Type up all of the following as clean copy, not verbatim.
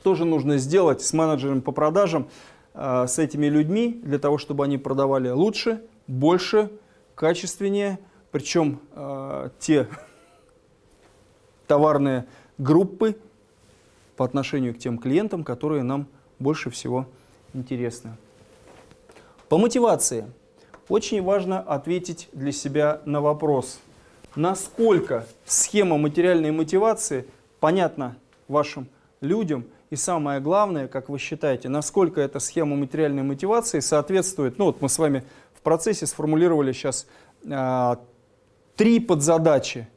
Что же нужно сделать с менеджером по продажам, с этими людьми, для того, чтобы они продавали лучше, больше, качественнее, причем те товарные группы по отношению к тем клиентам, которые нам больше всего интересны. По мотивации. Очень важно ответить для себя на вопрос, насколько схема материальной мотивации понятна вашим людям, и самое главное, как вы считаете, насколько эта схема материальной мотивации соответствует, ну вот мы с вами в процессе сформулировали сейчас три подзадачи: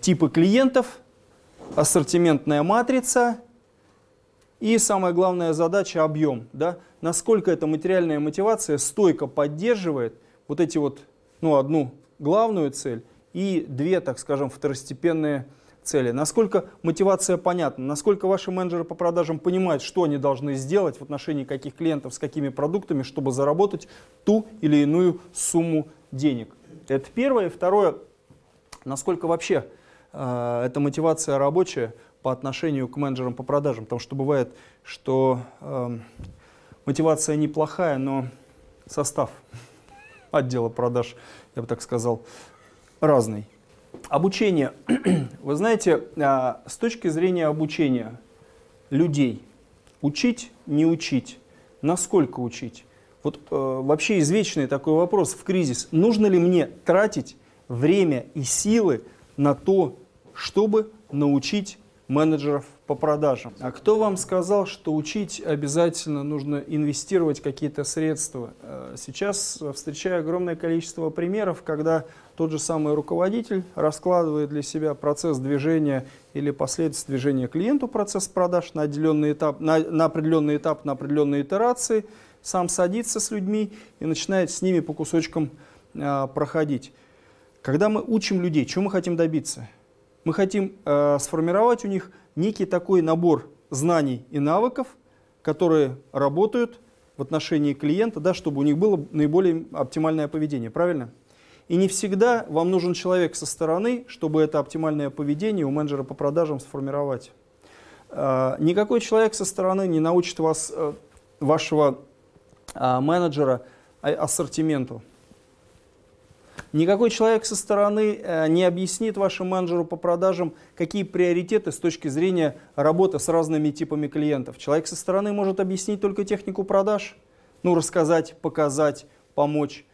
типы клиентов, ассортиментная матрица и самая главная задача — объем. Да? Насколько эта материальная мотивация стойко поддерживает вот эти вот, ну, одну главную цель и две, так скажем, второстепенные цели. Насколько мотивация понятна, насколько ваши менеджеры по продажам понимают, что они должны сделать в отношении каких клиентов, с какими продуктами, чтобы заработать ту или иную сумму денег. Это первое. Второе, насколько вообще эта мотивация рабочая по отношению к менеджерам по продажам. Потому что бывает, что мотивация неплохая, но состав отдела продаж, я бы так сказал, разный. Обучение. Вы знаете, с точки зрения обучения людей, учить, не учить, насколько учить? Вот вообще извечный такой вопрос в кризис. Нужно ли мне тратить время и силы на то, чтобы научить менеджеров по продажам? А кто вам сказал, что учить обязательно нужно инвестировать какие-то средства? Сейчас встречаю огромное количество примеров, когда тот же самый руководитель раскладывает для себя процесс движения или последствия движения клиенту, процесс продаж на определенный этап, на определенные итерации, сам садится с людьми и начинает с ними по кусочкам проходить. Когда мы учим людей, чего мы хотим добиться? Мы хотим сформировать у них некий такой набор знаний и навыков, которые работают в отношении клиента, да, чтобы у них было наиболее оптимальное поведение, правильно? И не всегда вам нужен человек со стороны, чтобы это оптимальное поведение у менеджера по продажам сформировать. Никакой человек со стороны не научит вас, вашего менеджера, ассортименту. Никакой человек со стороны не объяснит вашему менеджеру по продажам, какие приоритеты с точки зрения работы с разными типами клиентов. Человек со стороны может объяснить только технику продаж, ну, рассказать, показать, помочь.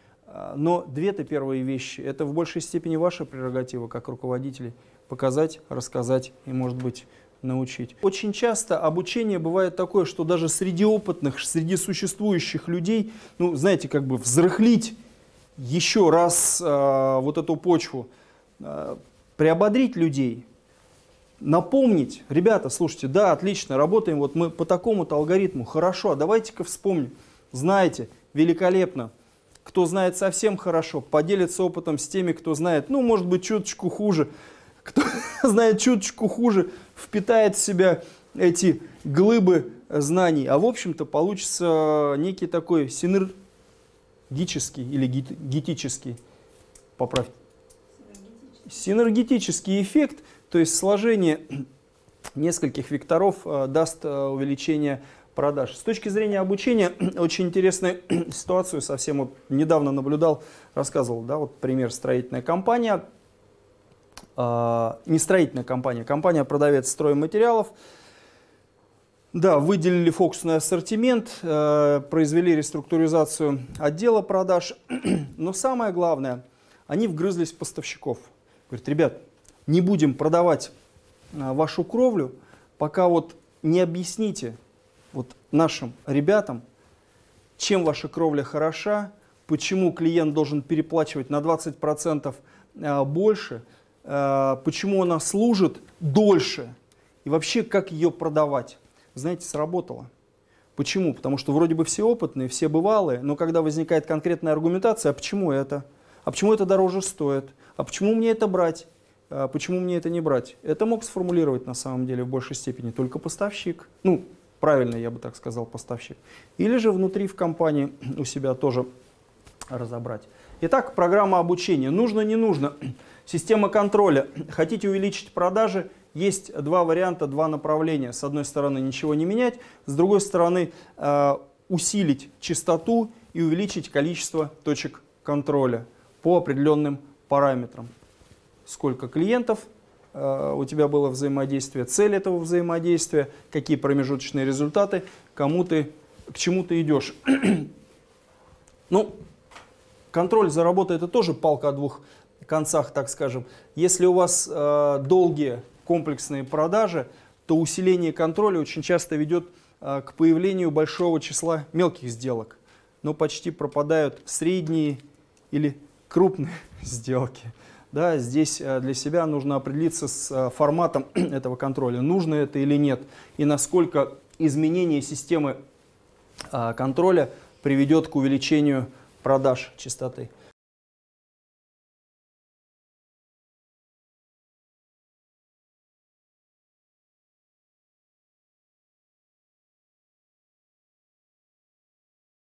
Но две-то первые вещи — это в большей степени ваша прерогатива как руководителей: показать, рассказать и, может быть, научить. Очень часто обучение бывает такое, что даже среди опытных, среди существующих людей, ну, знаете, как бы взрыхлить еще раз вот эту почву, приободрить людей, напомнить: ребята, слушайте, да, отлично, работаем вот мы по такому-то алгоритму, хорошо, а давайте-ка вспомним, знаете, великолепно, кто знает совсем хорошо, поделится опытом с теми, кто знает, ну, может быть, чуточку хуже, кто знает чуточку хуже, впитает в себя эти глыбы знаний, а в общем-то получится некий такой синергетический или гетический, поправьте, синергетический эффект, то есть сложение нескольких векторов даст увеличение продаж. С точки зрения обучения очень интересную ситуацию совсем вот недавно наблюдал, рассказывал, да, вот пример: строительная компания, не строительная компания, компания-продавец стройматериалов. Да, выделили фокусный ассортимент, произвели реструктуризацию отдела продаж, но самое главное, они вгрызлись в поставщиков. Говорят: ребят, не будем продавать вашу кровлю, пока вот не объясните вот нашим ребятам, чем ваша кровля хороша, почему клиент должен переплачивать на 20% больше, почему она служит дольше и вообще как ее продавать. Знаете, сработало. Почему? Потому что вроде бы все опытные, все бывалые, но когда возникает конкретная аргументация: а почему это? А почему это дороже стоит? А почему мне это брать? А почему мне это не брать? Это мог сформулировать на самом деле в большей степени только поставщик. Ну, правильно, я бы так сказал, поставщик. Или же внутри в компании у себя тоже разобрать. Итак, программа обучения. Нужно, не нужно. Система контроля. Хотите увеличить продажи? есть два варианта, два направления. С одной стороны, ничего не менять, с другой стороны, усилить частоту и увеличить количество точек контроля по определенным параметрам. Сколько клиентов у тебя было взаимодействие, цель этого взаимодействия, какие промежуточные результаты, к чему ты идешь. Ну, контроль за работой — это тоже палка о двух концах, так скажем. Если у вас долгие комплексные продажи, то усиление контроля очень часто ведет к появлению большого числа мелких сделок, но почти пропадают средние или крупные сделки. Да, здесь для себя нужно определиться с форматом этого контроля, нужно это или нет, и насколько изменение системы контроля приведет к увеличению продаж частоты.